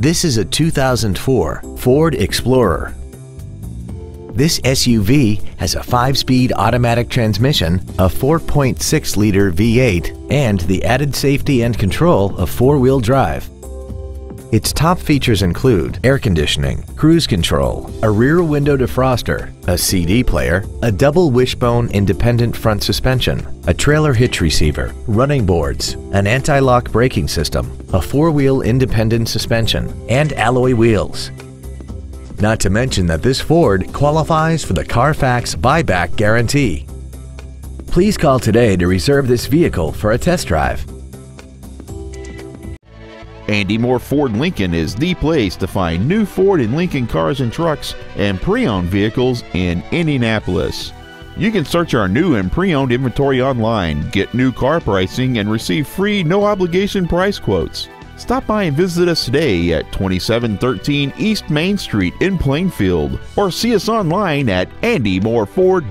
This is a 2004 Ford Explorer. This SUV has a 5-speed automatic transmission, a 4.6-liter V8, and the added safety and control of 4-wheel drive. Its top features include air conditioning, cruise control, a rear window defroster, a CD player, a double wishbone independent front suspension, a trailer hitch receiver, running boards, an anti-lock braking system, a 4-wheel independent suspension, and alloy wheels. Not to mention that this Ford qualifies for the Carfax buyback guarantee. Please call today to reserve this vehicle for a test drive. Andy Mohr Ford Lincoln is the place to find new Ford and Lincoln cars and trucks and pre-owned vehicles in Indianapolis. You can search our new and pre-owned inventory online, get new car pricing, and receive free no-obligation price quotes. Stop by and visit us today at 2713 East Main Street in Plainfield, or see us online at andymohrford.com.